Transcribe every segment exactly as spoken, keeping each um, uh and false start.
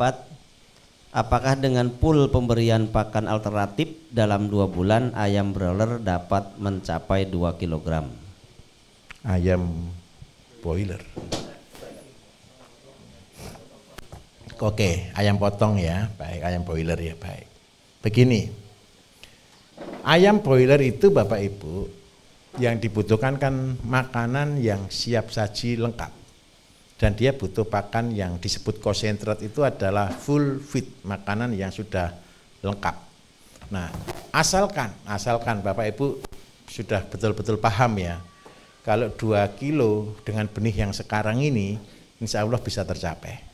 keempat, apakah dengan pool pemberian pakan alternatif dalam dua bulan ayam broiler dapat mencapai dua kilogram? Ayam broiler. Oke, ayam potong ya, baik, ayam broiler ya, baik. Begini, ayam broiler itu Bapak Ibu, yang dibutuhkan kan makanan yang siap saji lengkap. Dan dia butuh pakan yang disebut konsentrat, itu adalah full feed, makanan yang sudah lengkap. Nah, asalkan asalkan Bapak Ibu sudah betul-betul paham ya, kalau dua kilo dengan benih yang sekarang ini insya Allah bisa tercapai.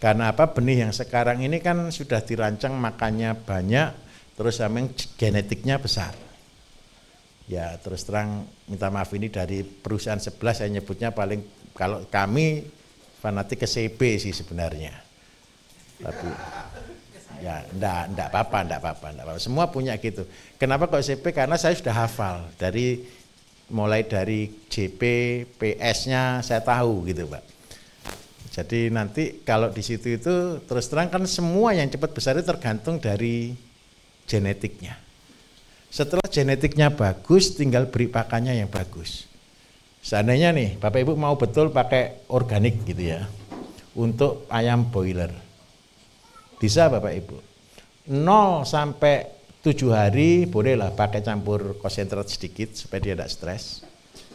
Karena apa, benih yang sekarang ini kan sudah dirancang makannya banyak, terus sama genetiknya besar. Ya terus terang minta maaf, ini dari perusahaan sebelah saya nyebutnya, paling kalau kami fanatik ke C P sih sebenarnya. Tapi ya enggak, enggak apa-apa, enggak apa-apa, enggak apa-apa. Semua punya gitu. Kenapa kok C P? Karena saya sudah hafal dari mulai dari J P, P S-nya saya tahu gitu, Pak. Jadi nanti kalau di situ itu terus terang kan semua yang cepat besar itu tergantung dari genetiknya. Setelah genetiknya bagus, tinggal beri pakannya yang bagus. Seandainya nih, Bapak Ibu mau betul pakai organik gitu ya, untuk ayam broiler. Bisa Bapak Ibu, nol sampai tujuh hari bolehlah pakai campur konsentrat sedikit supaya dia tidak stres.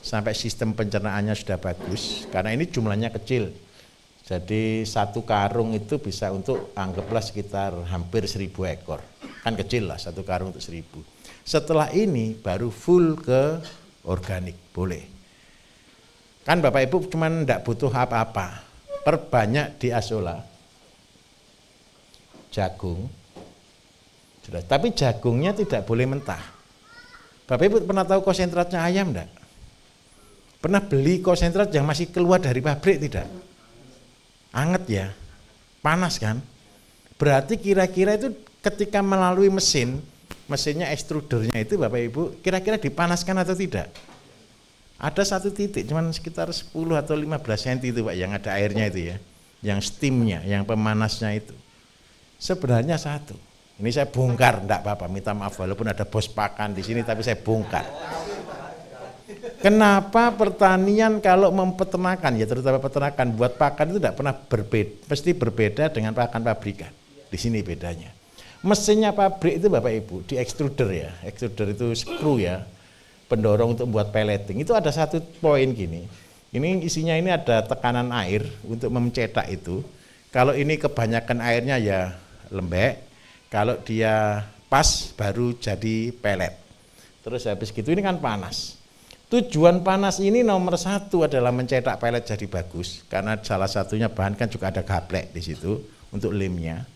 Sampai sistem pencernaannya sudah bagus, karena ini jumlahnya kecil. Jadi satu karung itu bisa untuk anggaplah sekitar hampir seribu ekor. Kan kecil lah, satu karung untuk seribu. Setelah ini baru full ke organik, boleh. Kan Bapak Ibu cuman enggak butuh apa-apa. Perbanyak di asola, jagung. Jelas. Tapi jagungnya tidak boleh mentah. Bapak Ibu pernah tahu konsentratnya ayam enggak? Pernah beli konsentrat yang masih keluar dari pabrik tidak? Anget ya, panas kan? Berarti kira-kira itu ketika melalui mesin, mesinnya ekstrudernya itu Bapak Ibu kira-kira dipanaskan atau tidak? Ada satu titik cuman sekitar sepuluh atau lima belas sentimeter itu Pak yang ada airnya itu ya, yang steamnya, yang pemanasnya itu sebenarnya satu. Ini saya bongkar, enggak apa-apa, minta maaf walaupun ada bos pakan di sini tapi saya bongkar. Kenapa pertanian kalau mempeternakan ya terutama peternakan buat pakan itu tidak pernah berbeda, pasti berbeda dengan pakan pabrikan. Di sini bedanya. Mesinnya pabrik itu Bapak Ibu di extruder ya, extruder itu screw ya, pendorong untuk buat pelleting. Itu ada satu poin gini, ini isinya ini ada tekanan air untuk mencetak itu. Kalau ini kebanyakan airnya ya lembek, kalau dia pas baru jadi pelet. Terus habis gitu ini kan panas. Tujuan panas ini nomor satu adalah mencetak pelet jadi bagus, karena salah satunya bahan kan juga ada gaplek di situ untuk lemnya.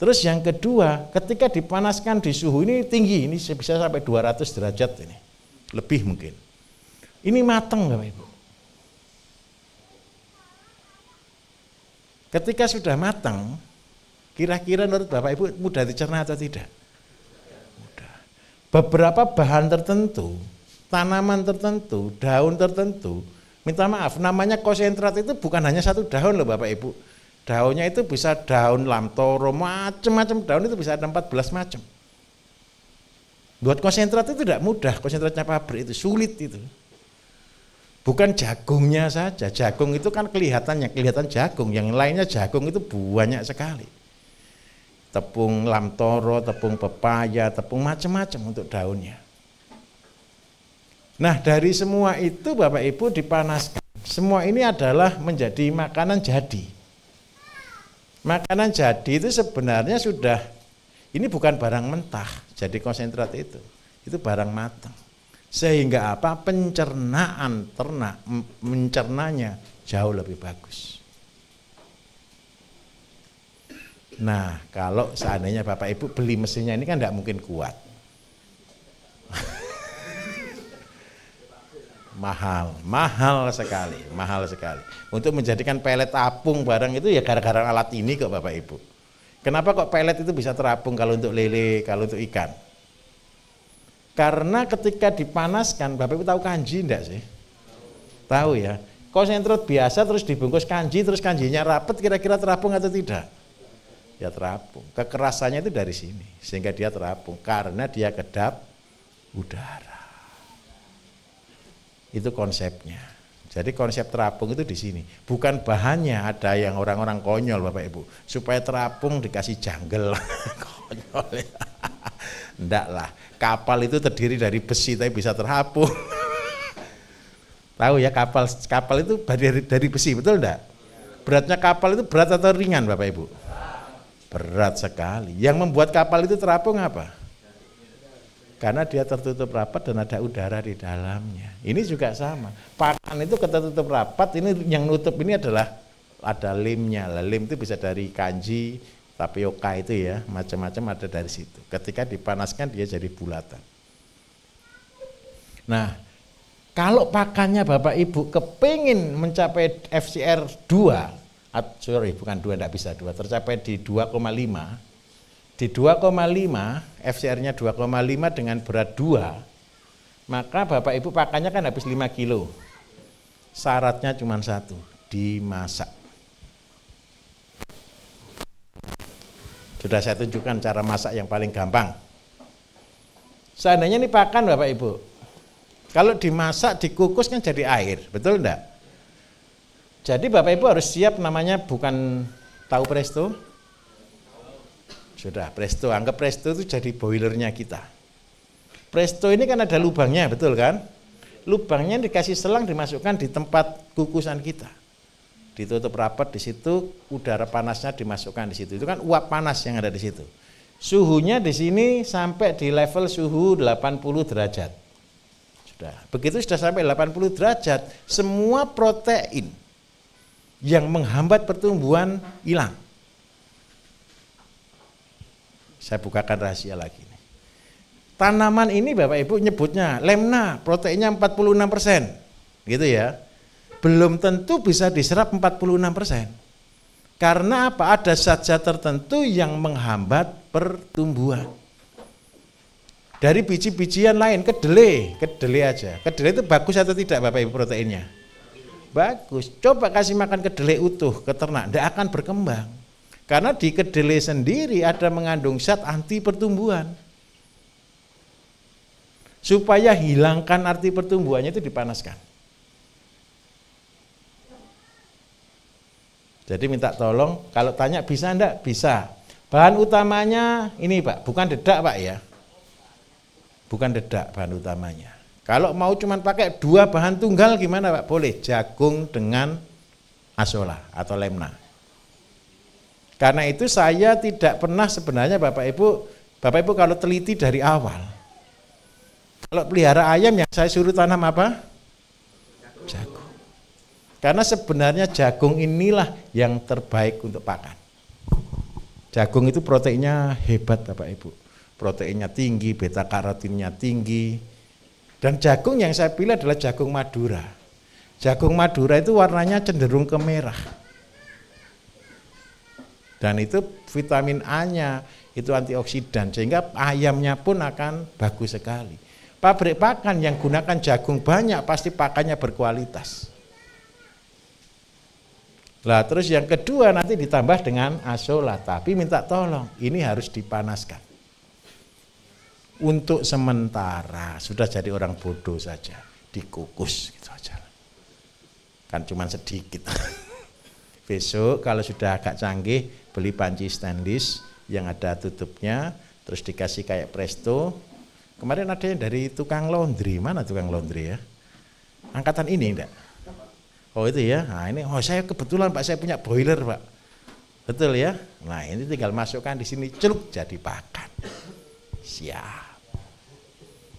Terus yang kedua, ketika dipanaskan di suhu ini tinggi, ini bisa sampai dua ratus derajat ini, lebih mungkin. Ini mateng Bapak Ibu. Ketika sudah matang, kira-kira menurut Bapak Ibu mudah dicerna atau tidak? Mudah. Beberapa bahan tertentu, tanaman tertentu, daun tertentu, minta maaf, namanya konsentrat itu bukan hanya satu daun loh Bapak Ibu. Daunnya itu bisa daun lamtoro, macam-macam daun itu bisa ada empat belas macam. Buat konsentrat itu tidak mudah, konsentratnya pabrik itu sulit itu. Bukan jagungnya saja, jagung itu kan kelihatannya, kelihatan jagung, yang lainnya jagung itu banyak sekali. Tepung lamtoro, tepung pepaya, tepung macam-macam untuk daunnya. Nah dari semua itu Bapak Ibu dipanaskan, semua ini adalah menjadi makanan jadi. Makanan jadi itu sebenarnya sudah, ini bukan barang mentah, jadi konsentrat itu, itu barang matang. Sehingga apa, pencernaan ternak, mencernanya jauh lebih bagus. Nah kalau seandainya Bapak Ibu beli mesinnya ini kan tidak mungkin kuat. Mahal, mahal sekali, mahal sekali. Untuk menjadikan pelet apung barang itu ya gara-gara alat ini kok Bapak Ibu. Kenapa kok pelet itu bisa terapung kalau untuk lele, kalau untuk ikan? Karena ketika dipanaskan, Bapak Ibu tahu kanji enggak sih? Tahu ya, konsentrut biasa terus dibungkus kanji, terus kanjinya rapet, kira-kira terapung atau tidak? Ya terapung. Kekerasannya itu dari sini sehingga dia terapung karena dia kedap udara. Itu konsepnya. Jadi konsep terapung itu di sini, bukan bahannya. Ada yang orang-orang konyol Bapak Ibu, supaya terapung dikasih janggel. Konyol ya. Enggak lah, kapal itu terdiri dari besi tapi bisa terapung. Tahu ya kapal, kapal itu dari, dari besi, betul enggak? Beratnya kapal itu berat atau ringan Bapak Ibu? Berat sekali. Yang membuat kapal itu terapung apa? Karena dia tertutup rapat dan ada udara di dalamnya. Ini juga sama. Pakan itu ketertutup rapat, ini yang nutup ini adalah ada limnya. Lim itu bisa dari kanji, tapioka itu ya, macam-macam ada dari situ. Ketika dipanaskan dia jadi bulatan. Nah, kalau pakannya Bapak Ibu kepingin mencapai F C R dua, sorry bukan dua, tidak bisa dua, tercapai di dua koma lima. Di dua koma lima, F C R-nya dua koma lima dengan berat dua, maka Bapak Ibu pakannya kan habis lima kilo. Syaratnya cuma satu, dimasak. Sudah saya tunjukkan cara masak yang paling gampang. Seandainya ini pakan Bapak Ibu, kalau dimasak, dikukus kan jadi air, betul enggak? Jadi Bapak Ibu harus siap, namanya bukan tahu presto. Sudah, presto, anggap presto itu jadi boilernya kita. Presto ini kan ada lubangnya, betul kan? Lubangnya dikasih selang, dimasukkan di tempat kukusan kita. Ditutup rapat di situ, udara panasnya dimasukkan di situ. Itu kan uap panas yang ada di situ. Suhunya di sini sampai di level suhu delapan puluh derajat. Sudah, begitu sudah sampai delapan puluh derajat, semua protein yang menghambat pertumbuhan hilang. Saya bukakan rahasia lagi. Tanaman ini Bapak Ibu nyebutnya lemna, proteinnya empat puluh enam persen, gitu ya. Belum tentu bisa diserap empat puluh enam persen. Karena apa? Ada zat-zat tertentu yang menghambat pertumbuhan. Dari biji-bijian lain, kedelai, kedelai aja. Kedelai itu bagus atau tidak Bapak Ibu proteinnya? Bagus. Coba kasih makan kedelai utuh ke ternak, tidak akan berkembang. Karena di kedelai sendiri ada mengandung zat anti pertumbuhan. Supaya hilangkan arti pertumbuhannya itu dipanaskan. Jadi minta tolong, kalau tanya bisa enggak? Bisa. Bahan utamanya ini Pak, bukan dedak Pak ya. Bukan dedak bahan utamanya. Kalau mau cuma pakai dua bahan tunggal gimana Pak? Boleh, jagung dengan asola atau lemna. Karena itu saya tidak pernah sebenarnya Bapak Ibu, Bapak Ibu kalau teliti dari awal. Kalau pelihara ayam yang saya suruh tanam apa? Jagung. Karena sebenarnya jagung inilah yang terbaik untuk pakan. Jagung itu proteinnya hebat Bapak Ibu. Proteinnya tinggi, beta karotinnya tinggi. Dan jagung yang saya pilih adalah jagung Madura. Jagung Madura itu warnanya cenderung ke merah. Dan itu vitamin A-nya itu antioksidan, sehingga ayamnya pun akan bagus sekali. Pabrik pakan yang gunakan jagung banyak pasti pakannya berkualitas. Nah, terus yang kedua nanti ditambah dengan asola, tapi minta tolong ini harus dipanaskan. Untuk sementara sudah jadi orang bodoh saja, dikukus gitu aja. Kan cuma sedikit. Besok kalau sudah agak canggih beli panci stainless yang ada tutupnya, terus dikasih kayak presto. Kemarin ada yang dari tukang laundry, mana tukang laundry ya? Angkatan ini enggak? Oh itu ya, nah ini, oh saya kebetulan Pak, saya punya boiler Pak. Betul ya? Nah ini tinggal masukkan di sini, celuk jadi pakan. Siap.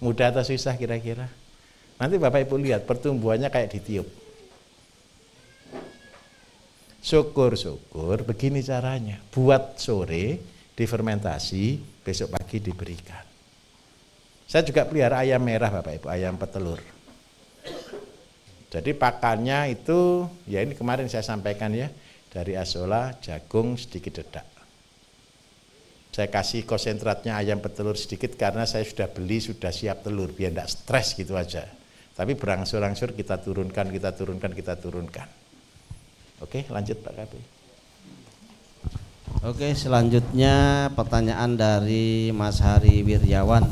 Mudah atau susah kira-kira? Nanti Bapak Ibu lihat pertumbuhannya kayak ditiup. Syukur-syukur begini caranya, buat sore difermentasi, besok pagi diberikan. Saya juga pelihara ayam merah Bapak Ibu, ayam petelur. Jadi pakannya itu, ya ini kemarin saya sampaikan ya, dari asola, jagung, sedikit dedak. Saya kasih konsentratnya ayam petelur sedikit karena saya sudah beli, sudah siap telur, biar tidak stres gitu aja. Tapi berangsur-angsur kita turunkan, kita turunkan, kita turunkan. Oke, lanjut Pak Kabit. Oke, selanjutnya pertanyaan dari Mas Hari Wirjawan.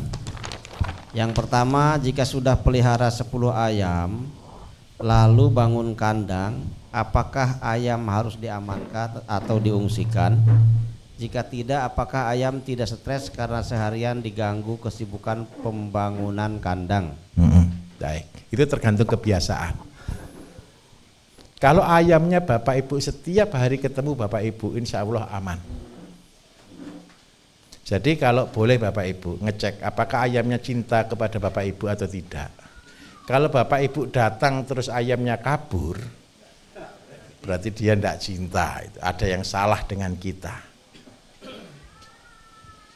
Yang pertama, jika sudah pelihara sepuluh ayam, lalu bangun kandang, apakah ayam harus diamankan atau diungsikan? Jika tidak, apakah ayam tidak stres karena seharian diganggu kesibukan pembangunan kandang? Mm-mm. Baik, itu tergantung kebiasaan. Kalau ayamnya Bapak Ibu setiap hari ketemu Bapak Ibu, insya Allah aman. Jadi kalau boleh Bapak Ibu ngecek apakah ayamnya cinta kepada Bapak Ibu atau tidak. Kalau Bapak Ibu datang terus ayamnya kabur, berarti dia tidak cinta. Ada yang salah dengan kita.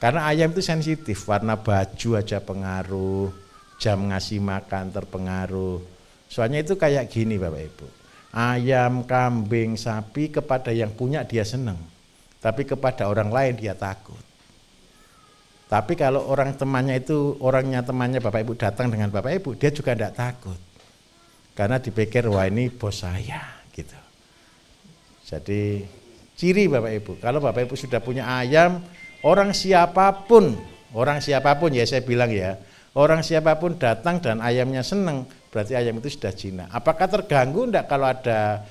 Karena ayam itu sensitif, warna baju aja pengaruh, jam ngasih makan terpengaruh. Soalnya itu kayak gini Bapak Ibu, ayam, kambing, sapi kepada yang punya dia seneng, tapi kepada orang lain dia takut. Tapi kalau orang temannya itu, orangnya temannya Bapak Ibu datang dengan Bapak Ibu, dia juga tidak takut, karena dipikir wah ini bos saya gitu. Jadi ciri Bapak Ibu, kalau Bapak Ibu sudah punya ayam, orang siapapun, orang siapapun ya saya bilang ya, orang siapapun datang dan ayamnya seneng, berarti ayam itu sudah jina. Apakah terganggu enggak kalau ada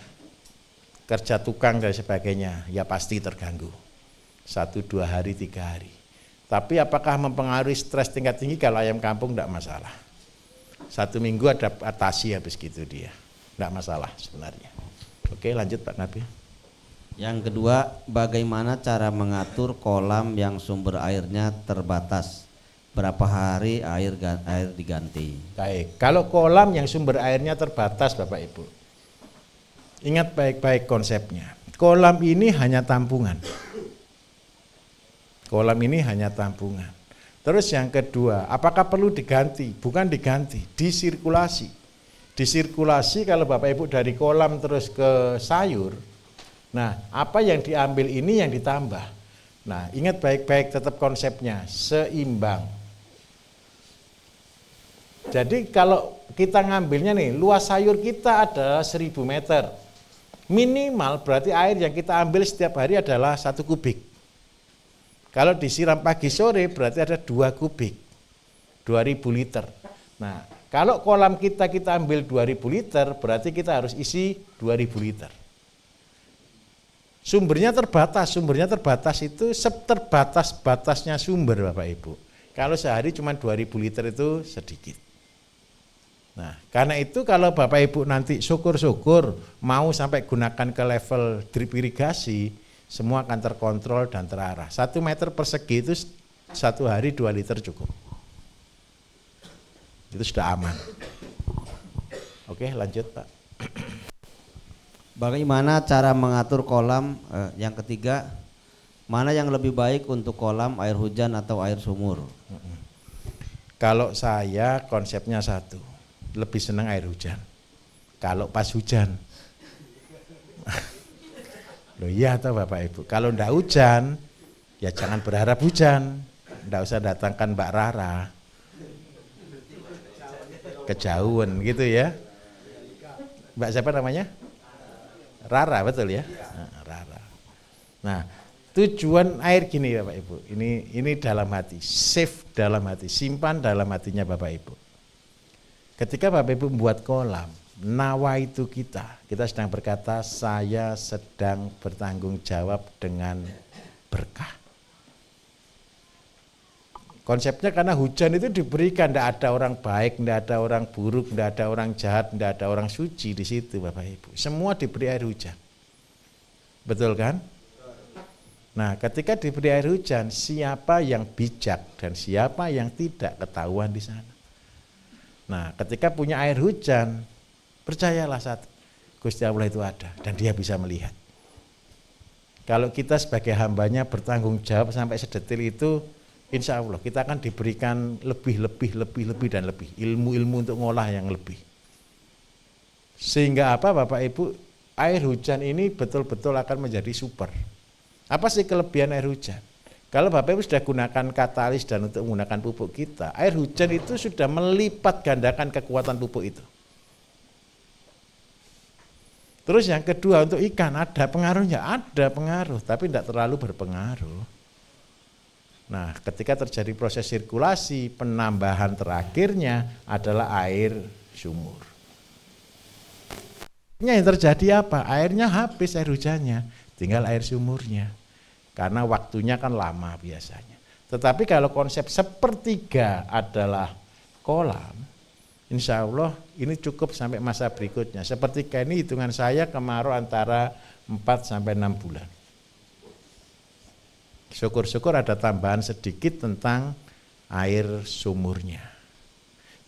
kerja tukang dan sebagainya? Ya pasti terganggu. Satu, dua hari, tiga hari. Tapi apakah mempengaruhi stres tingkat tinggi? Kalau ayam kampung enggak masalah. Satu minggu ada atasi habis gitu dia. Enggak masalah sebenarnya. Oke, lanjut Pak Nabi. Yang kedua, bagaimana cara mengatur kolam yang sumber airnya terbatas? Berapa hari air air diganti? Baik, kalau kolam yang sumber airnya terbatas Bapak Ibu, ingat baik-baik konsepnya. Kolam ini hanya tampungan. Kolam ini hanya tampungan. Terus yang kedua, apakah perlu diganti? Bukan diganti, disirkulasi. Disirkulasi kalau Bapak Ibu dari kolam terus ke sayur. Nah, apa yang diambil ini yang ditambah. Nah, ingat baik-baik tetap konsepnya seimbang. Jadi kalau kita ngambilnya nih, luas sayur kita adalah seribu meter. Minimal berarti air yang kita ambil setiap hari adalah satu kubik. Kalau disiram pagi sore berarti ada dua kubik, dua ribu liter. Nah, kalau kolam kita kita ambil dua ribu liter, berarti kita harus isi dua ribu liter. Sumbernya terbatas, sumbernya terbatas itu seterbatas-batasnya sumber Bapak Ibu. Kalau sehari cuma dua ribu liter itu sedikit. Nah, karena itu kalau Bapak Ibu nanti syukur-syukur mau sampai gunakan ke level drip irigasi, semua akan terkontrol dan terarah. Satu meter persegi itu satu hari dua liter cukup. Itu sudah aman. Oke, lanjut Pak. Bagaimana cara mengatur kolam? Eh, yang ketiga, mana yang lebih baik untuk kolam air hujan atau air sumur? Kalau saya konsepnya satu, lebih senang air hujan. Kalau pas hujan, loh iya toh Bapak Ibu. Kalau ndak hujan, ya jangan berharap hujan. Ndak usah datangkan Mbak Rara, kejauhan gitu ya. Mbak siapa namanya? Rara betul ya. Nah, Rara. Nah tujuan air gini Bapak Ibu. Ini ini dalam hati, save dalam hati, simpan dalam hatinya Bapak Ibu. Ketika Bapak Ibu membuat kolam, nawa itu kita, kita sedang berkata saya sedang bertanggung jawab dengan berkah. Konsepnya karena hujan itu diberikan, tidak ada orang baik, tidak ada orang buruk, tidak ada orang jahat, tidak ada orang suci di situ Bapak Ibu. Semua diberi air hujan. Betul kan? Nah, ketika diberi air hujan, siapa yang bijak dan siapa yang tidak ketahuan di sana. Nah, ketika punya air hujan, percayalah satu, Gusti Allah itu ada dan dia bisa melihat. Kalau kita sebagai hambanya bertanggung jawab sampai sedetil itu, insya Allah kita akan diberikan lebih, lebih, lebih, lebih dan lebih ilmu-ilmu untuk ngolah yang lebih. Sehingga apa Bapak Ibu, air hujan ini betul-betul akan menjadi super. Apa sih kelebihan air hujan? Kalau Bapak Ibu sudah gunakan katalis dan untuk menggunakan pupuk kita, air hujan itu sudah melipat gandakan kekuatan pupuk itu. Terus yang kedua untuk ikan, ada pengaruhnya, ada pengaruh, tapi tidak terlalu berpengaruh. Nah, ketika terjadi proses sirkulasi, penambahan terakhirnya adalah air sumur. Yang terjadi apa? Airnya habis, air hujannya, tinggal air sumurnya. Karena waktunya kan lama biasanya. Tetapi kalau konsep sepertiga adalah kolam, insya Allah ini cukup sampai masa berikutnya. Sepertiga ini hitungan saya kemarau antara empat sampai enam bulan. Syukur-syukur ada tambahan sedikit tentang air sumurnya.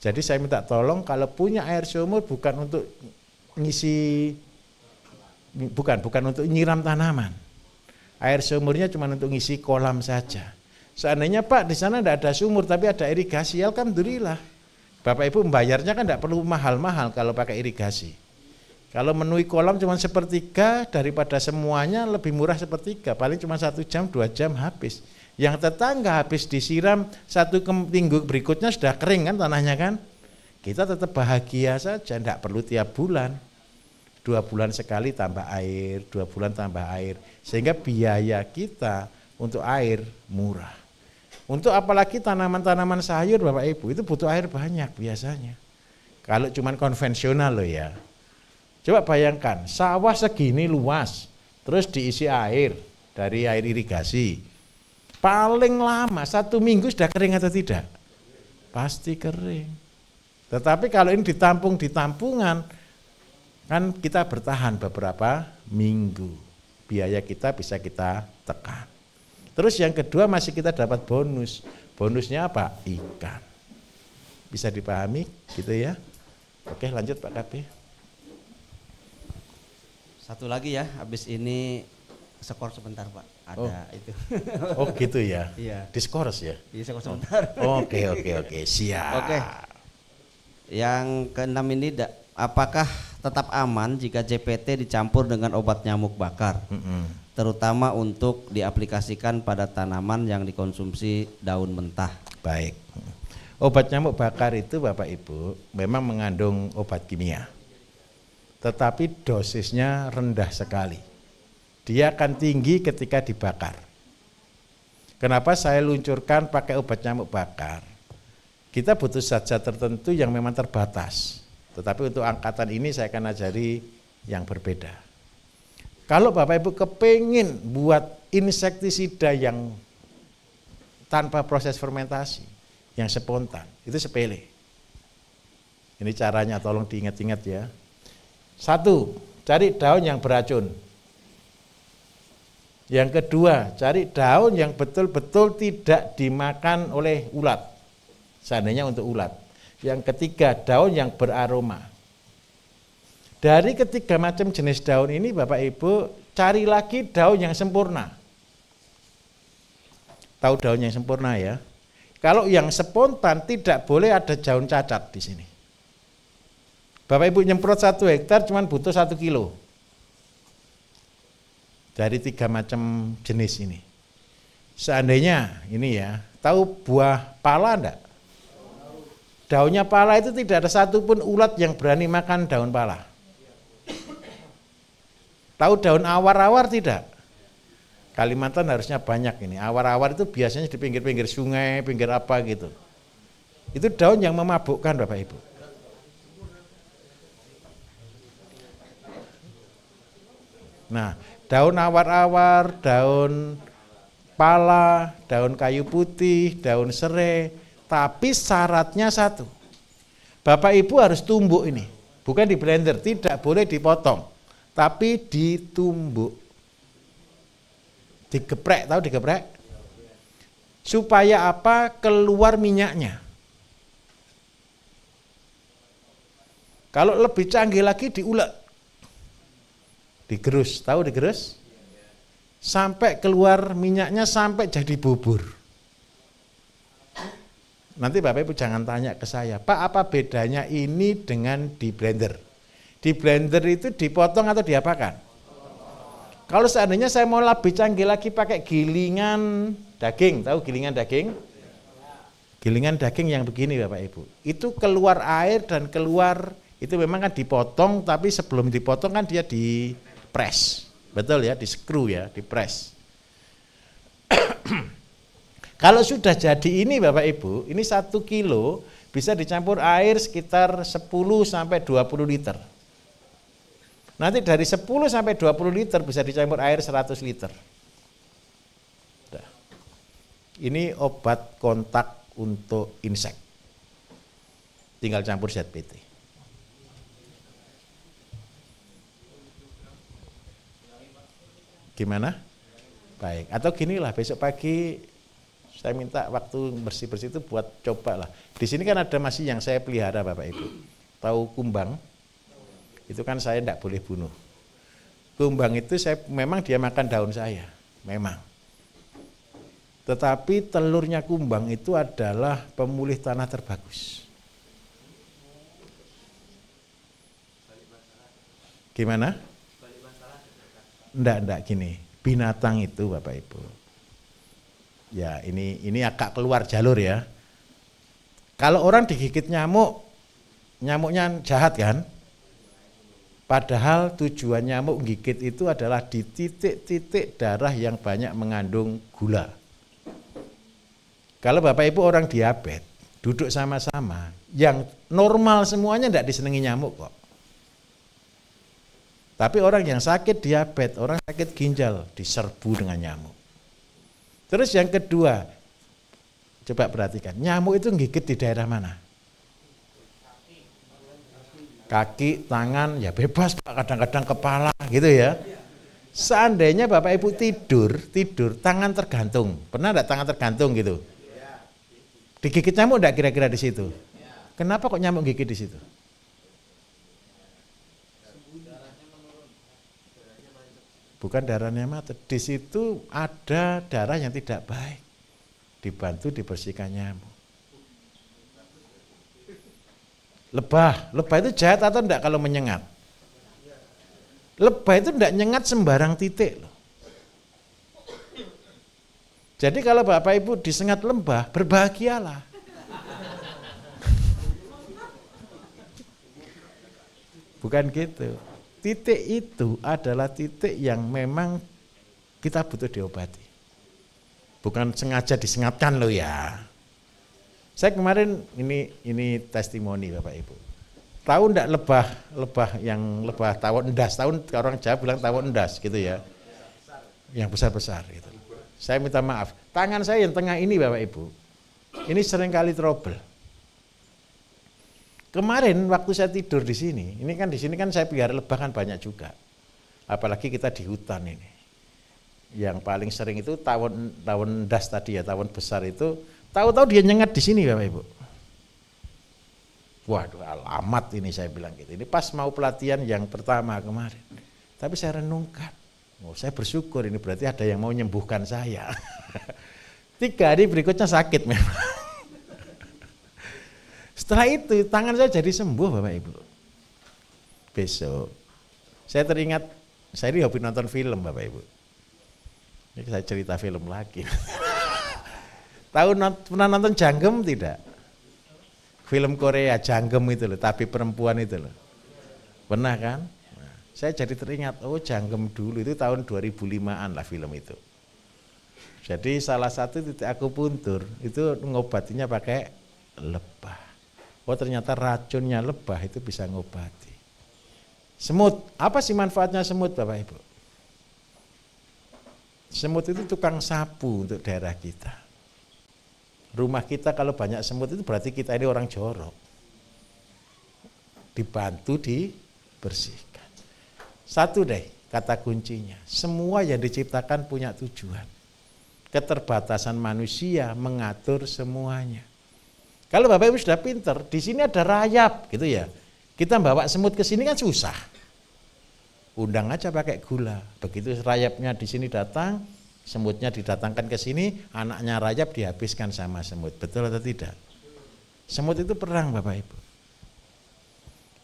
Jadi saya minta tolong kalau punya air sumur bukan untuk ngisi, bukan, bukan untuk nyiram tanaman. Air sumurnya cuma untuk ngisi kolam saja. Seandainya Pak di sana tidak ada sumur tapi ada irigasi, alhamdulillah. Bapak Ibu membayarnya kan tidak perlu mahal-mahal kalau pakai irigasi. Kalau menuhi kolam cuma sepertiga daripada semuanya lebih murah sepertiga, paling cuma satu jam dua jam habis. Yang tetangga habis disiram satu minggu berikutnya sudah kering kan tanahnya kan. Kita tetap bahagia saja, tidak perlu tiap bulan, dua bulan sekali tambah air, dua bulan tambah air, sehingga biaya kita untuk air murah. Untuk apalagi tanaman-tanaman sayur Bapak Ibu itu butuh air banyak biasanya. Kalau cuman konvensional loh ya. Coba bayangkan sawah segini luas terus diisi air dari air irigasi. Paling lama satu minggu sudah kering atau tidak? Pasti kering. Tetapi kalau ini ditampung di tampungan kan kita bertahan beberapa minggu. Biaya kita bisa kita tekan. Terus yang kedua masih kita dapat bonus. Bonusnya apa? Ikan. Bisa dipahami gitu ya. Oke lanjut Pak K P. Satu lagi ya, habis ini skor sebentar Pak. Ada oh. Itu. Oh gitu ya? Iya. Diskors ya? Iya skor sebentar. Oke oke oke siap. Oke. Yang keenam ini apakah tetap aman jika J P T dicampur dengan obat nyamuk bakar? Mm-mm. Terutama untuk diaplikasikan pada tanaman yang dikonsumsi daun mentah. Baik, obat nyamuk bakar itu Bapak Ibu memang mengandung obat kimia, tetapi dosisnya rendah sekali. Dia akan tinggi ketika dibakar. Kenapa saya luncurkan pakai obat nyamuk bakar? Kita butuh zat-zat tertentu yang memang terbatas, tetapi untuk angkatan ini saya akan ajari yang berbeda. Kalau Bapak Ibu kepingin buat insektisida yang tanpa proses fermentasi, yang spontan, itu sepele. Ini caranya, tolong diingat-ingat ya. Satu, cari daun yang beracun. Yang kedua, cari daun yang betul-betul tidak dimakan oleh ulat. Seandainya untuk ulat. Yang ketiga, daun yang beraroma. Dari ketiga macam jenis daun ini Bapak Ibu cari lagi daun yang sempurna. Tahu daun yang sempurna ya? Kalau yang spontan tidak boleh ada daun cacat di sini. Bapak Ibu nyemprot satu hektar cuman butuh satu kilo. Dari tiga macam jenis ini. Seandainya ini ya, tahu buah pala enggak? Daunnya pala itu tidak ada satupun ulat yang berani makan daun pala. Tahu daun awar-awar tidak? Kalimantan harusnya banyak ini. Awar-awar itu biasanya di pinggir-pinggir sungai, pinggir apa gitu. Itu daun yang memabukkan Bapak Ibu. Nah, daun awar-awar, daun pala, daun kayu putih, daun serai. Tapi syaratnya satu. Bapak Ibu harus tumbuk ini. Bukan di blender, tidak boleh dipotong. Tapi ditumbuk, digeprek, tahu digeprek? Supaya apa? Keluar minyaknya. Kalau lebih canggih lagi diulek, digerus, tahu digerus? Sampai keluar minyaknya sampai jadi bubur. Nanti Bapak Ibu jangan tanya ke saya, Pak apa bedanya ini dengan di blender? Di blender itu dipotong atau diapakan? Kalau seandainya saya mau lebih canggih lagi pakai gilingan daging, tahu gilingan daging? Gilingan daging yang begini Bapak Ibu, itu keluar air dan keluar, itu memang kan dipotong, tapi sebelum dipotong kan dia dipres, betul ya, di screw ya, dipres. Kalau sudah jadi ini Bapak Ibu, ini satu kilo bisa dicampur air sekitar sepuluh sampai dua puluh liter. Nanti dari sepuluh sampai dua puluh liter bisa dicampur air seratus liter. Ini obat kontak untuk insek. Tinggal campur Z P T. Gimana? Baik, atau ginilah besok pagi saya minta waktu bersih-bersih itu buat cobalah. Di sini kan ada masih yang saya pelihara Bapak Ibu. Tahu kumbang? Itu kan saya tidak boleh bunuh. Kumbang itu saya memang dia makan daun saya, memang. Tetapi telurnya kumbang itu adalah pemulih tanah terbagus. Gimana? Enggak, enggak gini. Binatang itu Bapak Ibu. Ya ini ini agak keluar jalur ya. Kalau orang digigit nyamuk, nyamuknya jahat kan? Padahal tujuan nyamuk gigit itu adalah di titik-titik darah yang banyak mengandung gula. Kalau Bapak Ibu orang diabetes, duduk sama-sama, yang normal semuanya tidak disenangi nyamuk kok. Tapi orang yang sakit diabetes, orang sakit ginjal diserbu dengan nyamuk. Terus yang kedua, coba perhatikan, nyamuk itu gigit di daerah mana? Kaki, tangan, ya bebas Pak, kadang-kadang kepala gitu ya. Seandainya Bapak Ibu tidur, tidur, tangan tergantung. Pernah enggak tangan tergantung gitu? Digigit nyamuk enggak kira-kira di situ? Kenapa kok nyamuk gigit di situ? Bukan darahnya mati, di situ ada darah yang tidak baik, dibantu dibersihkan nyamuk. Lebah, lebah itu jahat atau enggak kalau menyengat? Lebah itu enggak nyengat sembarang titik loh. Jadi kalau Bapak Ibu disengat lebah, berbahagialah. Bukan gitu. Titik itu adalah titik yang memang kita butuh diobati. Bukan sengaja disengatkan loh ya. Saya kemarin ini ini testimoni Bapak Ibu. Tahu enggak lebah lebah yang lebah tawon endas, tahun orang Jawa bilang tawon endas gitu ya. Yang besar-besar gitu. Saya minta maaf, tangan saya yang tengah ini Bapak Ibu. Ini seringkali trouble. Kemarin waktu saya tidur di sini, ini kan di sini kan saya pelihara lebah kan banyak juga. Apalagi kita di hutan ini. Yang paling sering itu tawon tawon das tadi ya, tawon besar itu, tahu-tahu dia nyengat di sini Bapak Ibu. Waduh, alamat ini saya bilang gitu. Ini pas mau pelatihan yang pertama kemarin. Tapi saya renungkan, oh, saya bersyukur ini berarti ada yang mau menyembuhkan saya. Tiga hari berikutnya sakit memang. Setelah itu tangan saya jadi sembuh Bapak Ibu. Besok saya teringat, saya ini hobi nonton film Bapak Ibu. Ini saya cerita film lagi. Tahu pernah nonton Jang Geum tidak? Film Korea Jang Geum itu loh, tapi perempuan itu loh. Pernah kan? Nah, saya jadi teringat, oh Jang Geum dulu itu tahun dua ribu limaan lah film itu. Jadi salah satu titik aku puntur itu ngobatinya pakai lebah. Oh ternyata racunnya lebah itu bisa ngobati. Semut, apa sih manfaatnya semut Bapak Ibu? Semut itu tukang sapu untuk daerah kita. Rumah kita kalau banyak semut itu berarti kita ini orang jorok. Dibantu dibersihkan. Satu deh kata kuncinya, semua yang diciptakan punya tujuan. Keterbatasan manusia mengatur semuanya. Kalau Bapak Ibu sudah pinter, di sini ada rayap gitu ya. Kita bawa semut ke sini kan susah. Undang aja pakai gula. Begitu rayapnya di sini datang, semutnya didatangkan ke sini, anaknya rayap dihabiskan sama semut. Betul atau tidak? Semut itu perang Bapak Ibu.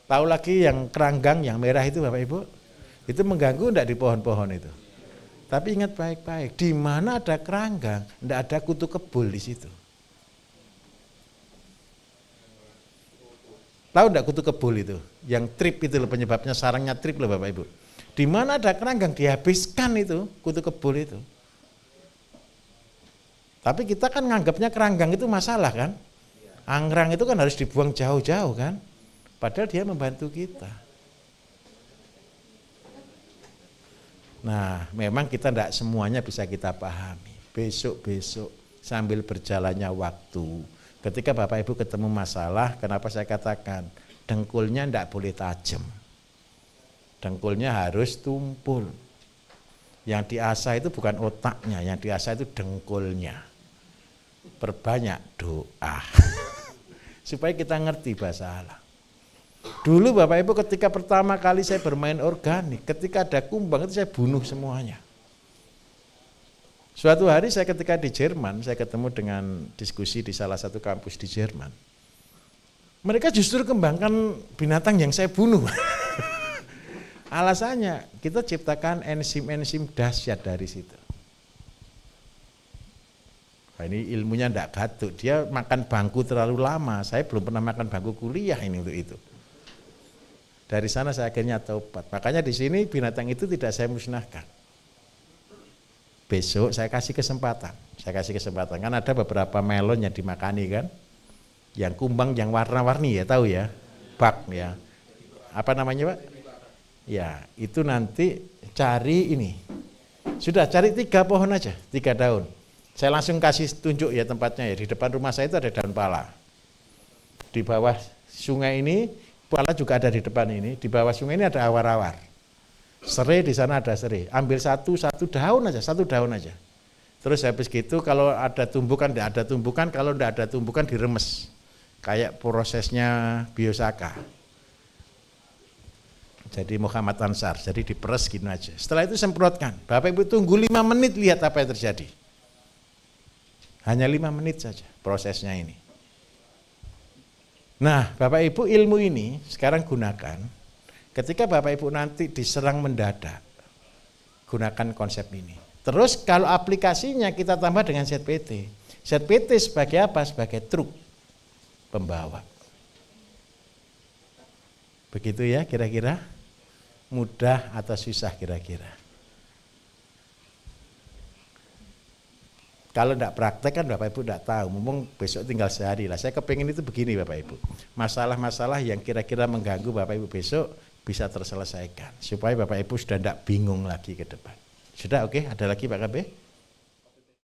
Tahu lagi yang keranggang yang merah itu Bapak Ibu? Itu mengganggu enggak di pohon-pohon itu? Tapi ingat baik-baik, di mana ada keranggang, tidak ada kutu kebul di situ. Tahu tidak kutu kebul itu? Yang trip itu loh, penyebabnya sarangnya trip loh Bapak Ibu. Di mana ada keranggang dihabiskan itu, kutu kebul itu. Tapi kita kan nganggapnya keranggang itu masalah kan? Anggrang itu kan harus dibuang jauh-jauh kan? Padahal dia membantu kita. Nah, memang kita tidak semuanya bisa kita pahami. Besok-besok sambil berjalannya waktu, ketika Bapak Ibu ketemu masalah, kenapa saya katakan dengkulnya tidak boleh tajam. Dengkulnya harus tumpul. Yang diasah itu bukan otaknya, yang diasah itu dengkulnya. Perbanyak doa. Supaya kita ngerti bahasa Allah. Dulu Bapak Ibu ketika pertama kali saya bermain organik, ketika ada kumbang itu saya bunuh semuanya. Suatu hari saya ketika di Jerman, saya ketemu dengan diskusi di salah satu kampus di Jerman. Mereka justru kembangkan binatang yang saya bunuh. Alasannya kita ciptakan enzim-enzim dahsyat dari situ. Nah, ini ilmunya tidak gaduh, dia makan bangku terlalu lama, saya belum pernah makan bangku kuliah ini untuk itu. Dari sana saya akhirnya taubat. Makanya di sini binatang itu tidak saya musnahkan. Besok saya kasih kesempatan. Saya kasih kesempatan. Kan ada beberapa melon yang dimakani kan. Yang kumbang yang warna-warni ya, tahu ya. Bak ya. Apa namanya, Pak? Ya, itu nanti cari ini. Sudah cari tiga pohon aja, tiga daun. Saya langsung kasih tunjuk ya tempatnya ya. Di depan rumah saya itu ada daun pala. Di bawah sungai ini pala juga ada di depan ini, di bawah sungai ini ada awar-awar. Serai di sana ada serai. Ambil satu satu daun aja, satu daun aja. Terus habis gitu kalau ada tumbukan, tidak ada tumbukan, kalau tidak ada tumbukan diremes. Kayak prosesnya biosaka. Jadi Muhammad Ansar, jadi diperes gini aja. Setelah itu semprotkan. Bapak Ibu tunggu lima menit lihat apa yang terjadi. Hanya lima menit saja prosesnya ini. Nah, Bapak Ibu ilmu ini sekarang gunakan ketika Bapak Ibu nanti diserang mendadak, gunakan konsep ini. Terus kalau aplikasinya kita tambah dengan Z P T. Z P T sebagai apa? Sebagai truk pembawa. Begitu ya kira-kira, mudah atau susah kira-kira. Kalau tidak praktek kan Bapak Ibu tidak tahu, mumpung besok tinggal sehari lah. Saya kepengen itu begini Bapak Ibu, masalah-masalah yang kira-kira mengganggu Bapak Ibu besok bisa terselesaikan. Supaya Bapak Ibu sudah tidak bingung lagi ke depan. Sudah oke, okay? Ada lagi Pak K B?